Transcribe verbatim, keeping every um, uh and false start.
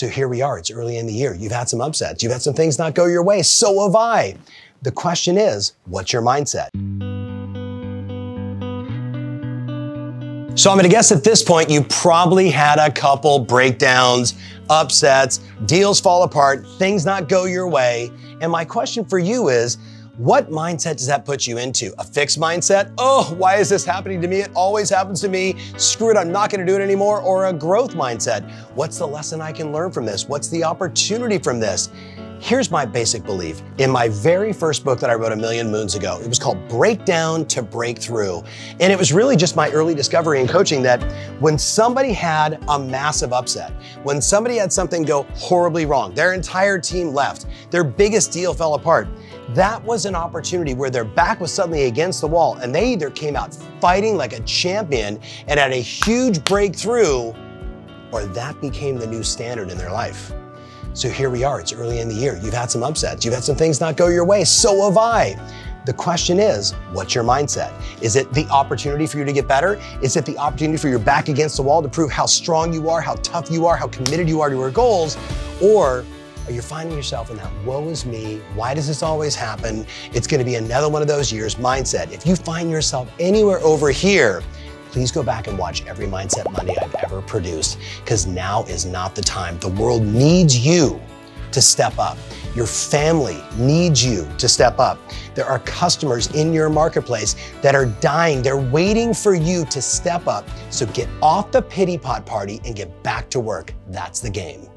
So here we are, it's early in the year. You've had some upsets, you've had some things not go your way, so have I. The question is, what's your mindset? So I'm gonna guess at this point, you probably had a couple breakdowns, upsets, deals fall apart, things not go your way. And my question for you is, what mindset does that put you into? A fixed mindset? Oh, why is this happening to me? It always happens to me. Screw it, I'm not gonna do it anymore. Or a growth mindset. What's the lesson I can learn from this? What's the opportunity from this? Here's my basic belief. In my very first book that I wrote a million moons ago, it was called Breakdown to Breakthrough. And it was really just my early discovery in coaching that when somebody had a massive upset, when somebody had something go horribly wrong, their entire team left, their biggest deal fell apart, that was an opportunity where their back was suddenly against the wall and they either came out fighting like a champion and had a huge breakthrough, or that became the new standard in their life. So here we are, it's early in the year. You've had some upsets, you've had some things not go your way, so have I. The question is, what's your mindset? Is it the opportunity for you to get better? Is it the opportunity for your back against the wall to prove how strong you are, how tough you are, how committed you are to your goals? Or are you finding yourself in that woe is me, why does this always happen? It's gonna be another one of those years mindset. If you find yourself anywhere over here, please go back and watch every Mindset Monday I've ever produced, because now is not the time. The world needs you to step up. Your family needs you to step up. There are customers in your marketplace that are dying. They're waiting for you to step up. So get off the pity pot party and get back to work. That's the game.